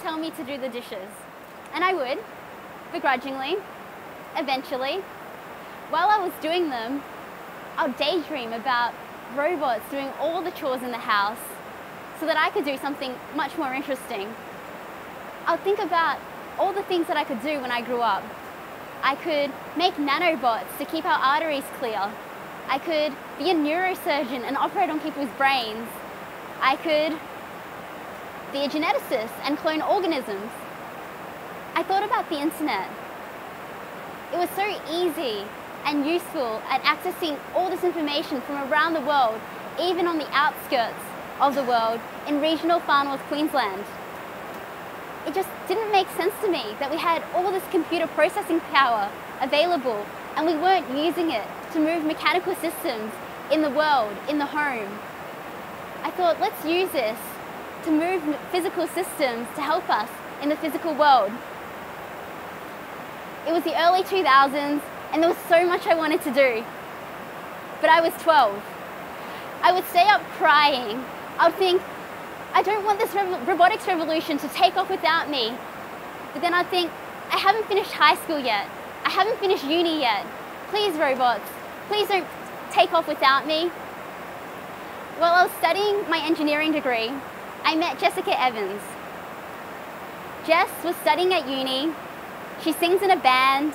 tell me to do the dishes. And I would, begrudgingly, eventually. While I was doing them, I would daydream about robots doing all the chores in the house so that I could do something much more interesting. I would think about all the things that I could do when I grew up. I could make nanobots to keep our arteries clear. I could be a neurosurgeon and operate on people's brains. I could be a geneticist and clone organisms. I thought about the internet. It was so easy and useful at accessing all this information from around the world, even on the outskirts of the world in regional Far North Queensland. It just didn't make sense to me that we had all this computer processing power available and we weren't using it to move mechanical systems in the world, in the home. I thought, let's use this to move physical systems to help us in the physical world. It was the early 2000s and there was so much I wanted to do. But I was 12. I would stay up crying. I would think, I don't want this robotics revolution to take off without me. But then I'd think, I haven't finished high school yet. I haven't finished uni yet. Please, robots, please don't take off without me. While I was studying my engineering degree, I met Jessica Evans. Jess was studying at uni. She sings in a band.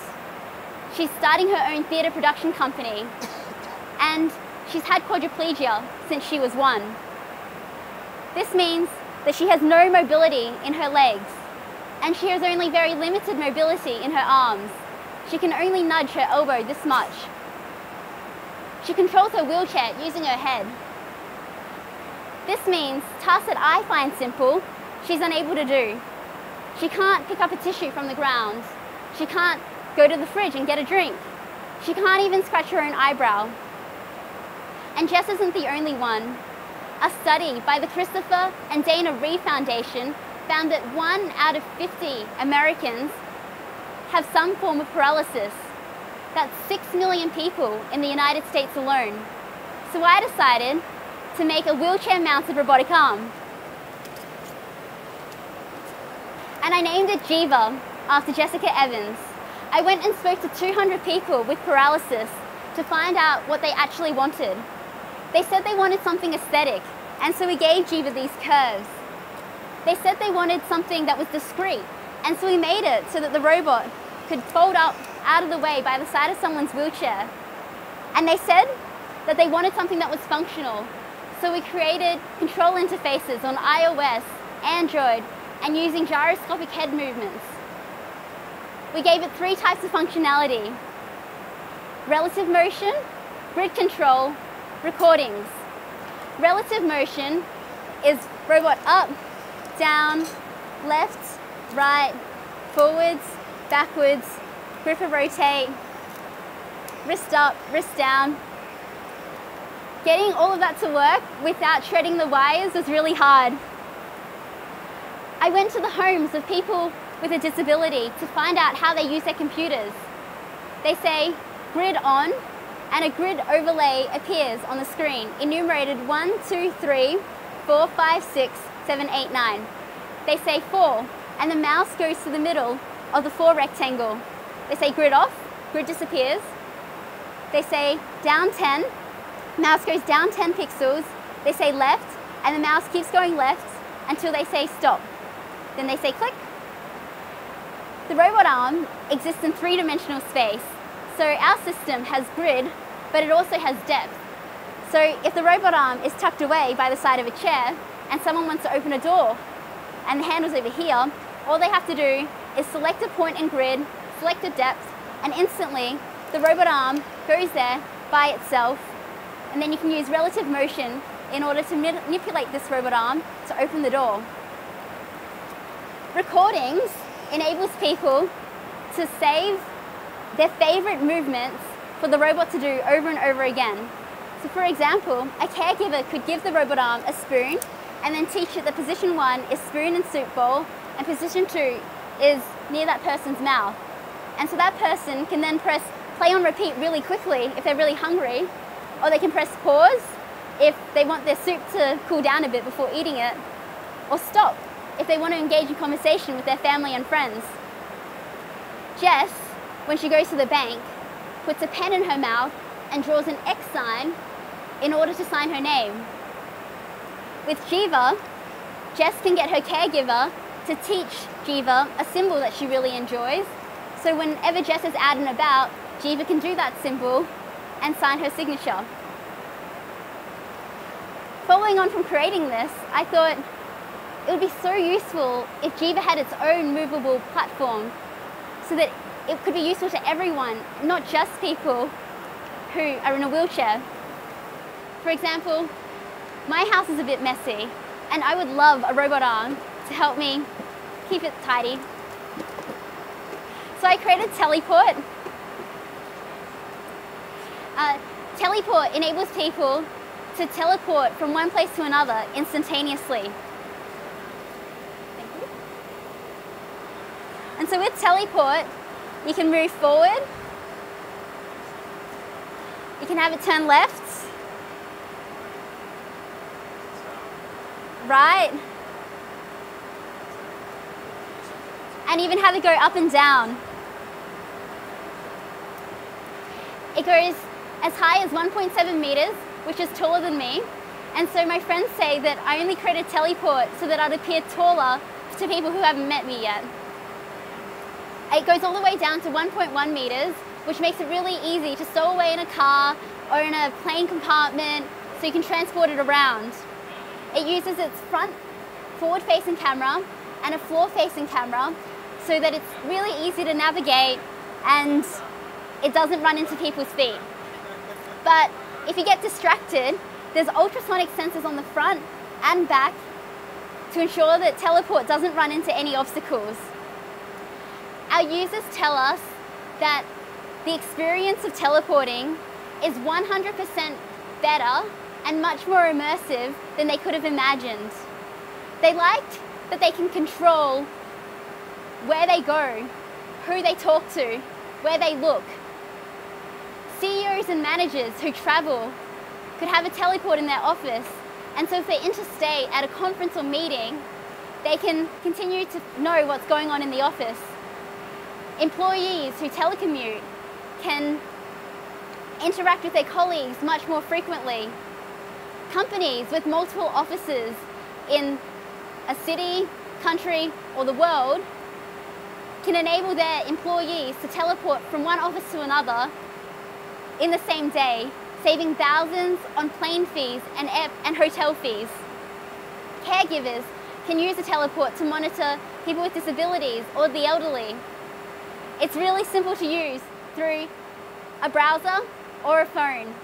She's starting her own theatre production company. And she's had quadriplegia since she was 1. This means that she has no mobility in her legs, and she has only very limited mobility in her arms. She can only nudge her elbow this much. She controls her wheelchair using her head. This means tasks that I find simple, she's unable to do. She can't pick up a tissue from the ground. She can't go to the fridge and get a drink. She can't even scratch her own eyebrow. And Jess isn't the only one. A study by the Christopher and Dana Reeve Foundation found that 1 out of 50 Americans have some form of paralysis. That's 6 million people in the United States alone. So I decided to make a wheelchair-mounted robotic arm. And I named it Jeeva after Jessica Evans. I went and spoke to 200 people with paralysis to find out what they actually wanted. They said they wanted something aesthetic, and so we gave Jeeva these curves. They said they wanted something that was discreet, and so we made it so that the robot could fold up out of the way by the side of someone's wheelchair. And they said that they wanted something that was functional, so we created control interfaces on iOS, Android, and using gyroscopic head movements. We gave it 3 types of functionality: relative motion, grid control, recordings. Relative motion is robot up, down, left, right, forwards, backwards, gripper rotate, wrist up, wrist down. Getting all of that to work without shredding the wires was really hard. I went to the homes of people with a disability to find out how they use their computers. They say grid on, and a grid overlay appears on the screen, enumerated 1, 2, 3, 4, 5, 6, 7, 8, 9. They say 4, and the mouse goes to the middle of the 4 rectangle. They say grid off, grid disappears. They say down 10, mouse goes down 10 pixels. They say left, and the mouse keeps going left until they say stop. Then they say click. The robot arm exists in 3-dimensional space. So our system has grid, but it also has depth. So if the robot arm is tucked away by the side of a chair and someone wants to open a door and the handle's over here, all they have to do is select a point in grid, select a depth, and instantly the robot arm goes there by itself. And then you can use relative motion in order to manipulate this robot arm to open the door. Recordings enables people to save their favorite movements for the robot to do over and over again. So for example, a caregiver could give the robot arm a spoon and then teach it that position 1 is spoon and soup bowl and position 2 is near that person's mouth. And so that person can then press play on repeat really quickly if they're really hungry, or they can press pause if they want their soup to cool down a bit before eating it, or stop if they want to engage in conversation with their family and friends. Jess, when she goes to the bank, puts a pen in her mouth and draws an X sign in order to sign her name. With Jeeva, Jess can get her caregiver to teach Jeeva a symbol that she really enjoys. So whenever Jess is out and about, Jeeva can do that symbol and sign her signature. Following on from creating this, I thought it would be so useful if Jeeva had its own movable platform so that it could be useful to everyone, not just people who are in a wheelchair. For example, my house is a bit messy and I would love a robot arm to help me keep it tidy. So I created Teleport. Teleport enables people to teleport from one place to another instantaneously. Thank you. And so with Teleport, you can move forward, you can have it turn left, right, and even have it go up and down. It goes as high as 1.7 meters, which is taller than me. And so my friends say that I only created Teleport so that I'd appear taller to people who haven't met me yet. It goes all the way down to 1.1 meters, which makes it really easy to stow away in a car or in a plane compartment so you can transport it around. It uses its front forward-facing camera and a floor-facing camera so that it's really easy to navigate and it doesn't run into people's feet. But if you get distracted, there's ultrasonic sensors on the front and back to ensure that Teleport doesn't run into any obstacles. Our users tell us that the experience of teleporting is 100% better and much more immersive than they could have imagined. They liked that they can control where they go, who they talk to, where they look. CEOs and managers who travel could have a Teleport in their office, and so if they're interstate at a conference or meeting, they can continue to know what's going on in the office. Employees who telecommute can interact with their colleagues much more frequently. Companies with multiple offices in a city, country, or the world can enable their employees to teleport from one office to another in the same day, saving thousands on plane fees and hotel fees. Caregivers can use a Teleport to monitor people with disabilities or the elderly. It's really simple to use through a browser or a phone.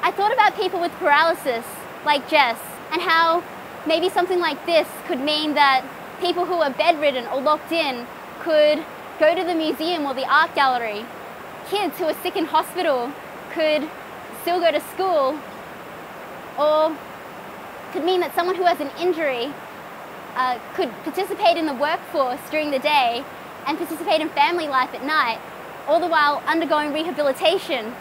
I thought about people with paralysis, like Jess, and how maybe something like this could mean that people who are bedridden or locked in could go to the museum or the art gallery. Kids who are sick in hospital could still go to school, or could mean that someone who has an injury could participate in the workforce during the day and participate in family life at night, all the while undergoing rehabilitation.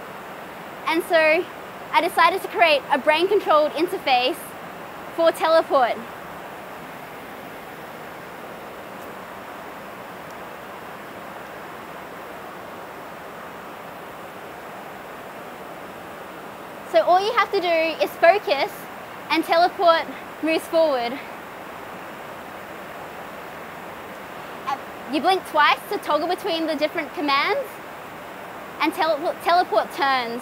And so I decided to create a brain-controlled interface for Teleport. So all you have to do is focus and Teleport moves forward. You blink twice to toggle between the different commands and Teleport turns.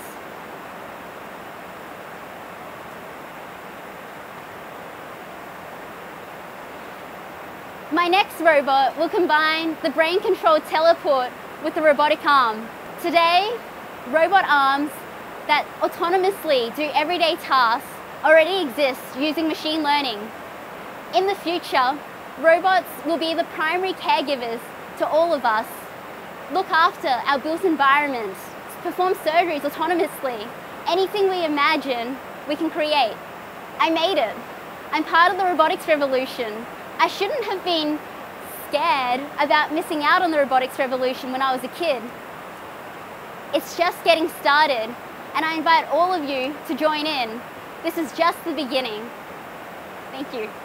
My next robot will combine the brain-controlled Teleport with the robotic arm. Today, robot arms that autonomously do everyday tasks already exist using machine learning. In the future, robots will be the primary caregivers to all of us, look after our built environment, perform surgeries autonomously. Anything we imagine, we can create. I made it. I'm part of the robotics revolution. I shouldn't have been scared about missing out on the robotics revolution when I was a kid. It's just getting started. And I invite all of you to join in. This is just the beginning. Thank you.